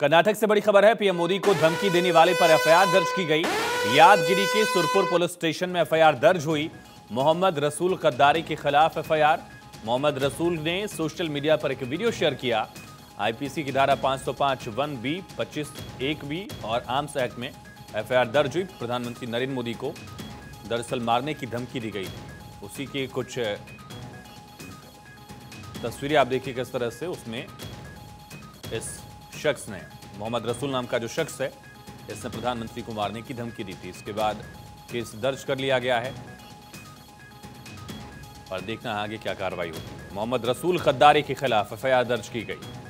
कर्नाटक से बड़ी खबर है। पीएम मोदी को धमकी देने वाले पर एफआईआर दर्ज की गई। यादगिरी के सुरपुर पुलिस स्टेशन में एफआईआर दर्ज हुई। मोहम्मद रसूल कद्दारे के खिलाफ एफआईआर। मोहम्मद रसूल ने सोशल मीडिया पर एक वीडियो शेयर किया। आईपीसी की धारा 505(1)(b), 25(1)(b) और आर्म्स एक्ट में एफआईआर दर्ज हुई। प्रधानमंत्री नरेंद्र मोदी को दरअसल मारने की धमकी दी गई। उसी के कुछ तस्वीरें आप देखिए किस तरह से उसमें इस शख्स ने, मोहम्मद रसूल नाम का जो शख्स है, इसने प्रधानमंत्री को मारने की धमकी दी थी। इसके बाद केस दर्ज कर लिया गया है और देखना है आगे क्या कार्रवाई होती है। मोहम्मद रसूल कद्दारे के खिलाफ एफआईआर दर्ज की गई।